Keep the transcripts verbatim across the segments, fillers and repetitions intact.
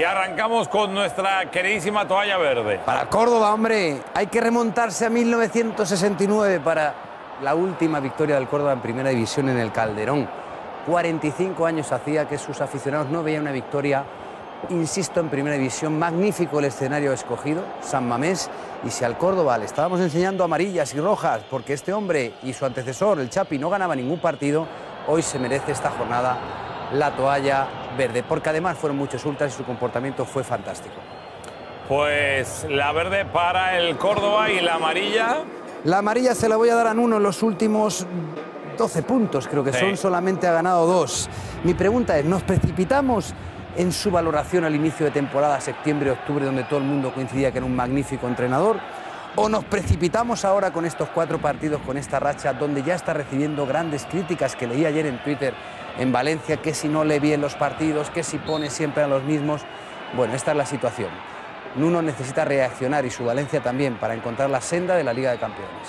Y arrancamos con nuestra queridísima toalla verde. Para Córdoba, hombre, hay que remontarse a mil novecientos sesenta y nueve para la última victoria del Córdoba en Primera División en el Calderón. cuarenta y cinco años hacía que sus aficionados no veían una victoria, insisto, en Primera División. Magnífico el escenario escogido, San Mamés. Y si al Córdoba le estábamos enseñando amarillas y rojas porque este hombre y su antecesor, el Chapi, no ganaba ningún partido, hoy se merece esta jornada la toalla verde, porque además fueron muchos ultras y su comportamiento fue fantástico. Pues la verde para el Córdoba y la amarilla... La amarilla se la voy a dar a Nuno. En los últimos doce puntos, creo que sí, son, solamente ha ganado dos. Mi pregunta es, ¿nos precipitamos en su valoración al inicio de temporada, septiembre-octubre, donde todo el mundo coincidía que era un magnífico entrenador? ¿O nos precipitamos ahora con estos cuatro partidos, con esta racha, donde ya está recibiendo grandes críticas, que leí ayer en Twitter, en Valencia, que si no lee bien los partidos, que si pone siempre a los mismos? Bueno, esta es la situación. Nuno necesita reaccionar, y su Valencia también, para encontrar la senda de la Liga de Campeones.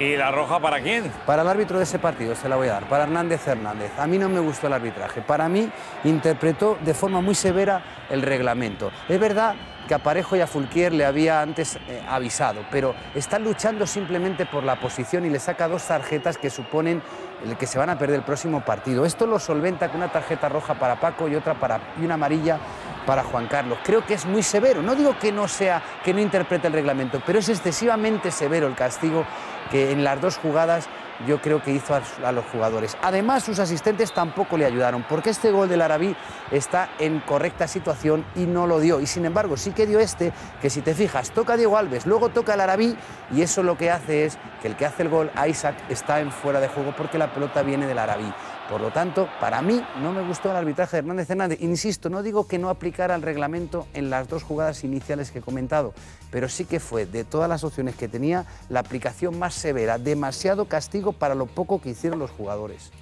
¿Y la roja para quién? Para el árbitro de ese partido se la voy a dar, para Hernández Hernández. A mí no me gustó el arbitraje. Para mí interpretó de forma muy severa el reglamento. Es verdad que a Parejo y a Fulquier le había antes eh, avisado, pero están luchando simplemente por la posición y le saca dos tarjetas que suponen el que se van a perder el próximo partido. Esto lo solventa con una tarjeta roja para Paco y otra para, y una amarilla para Juan Carlos. Creo que es muy severo. No digo que no sea, que no interprete el reglamento, pero es excesivamente severo el castigo que en las dos jugadas yo creo que hizo a, a los jugadores. Además, sus asistentes tampoco le ayudaron, porque este gol del Arabí está en correcta situación y no lo dio. Y sin embargo, sí que dio este, que si te fijas, toca Diego Alves, luego toca el Arabí, y eso lo que hace es que el que hace el gol, Isaac, está en fuera de juego porque la pelota viene del Arabí. Por lo tanto, para mí no me gustó el arbitraje de Hernández Hernández. Insisto, no digo que no aplicara el reglamento en las dos jugadas iniciales que he comentado, pero sí que fue, de todas las opciones que tenía, la aplicación más severa. Demasiado castigo para lo poco que hicieron los jugadores.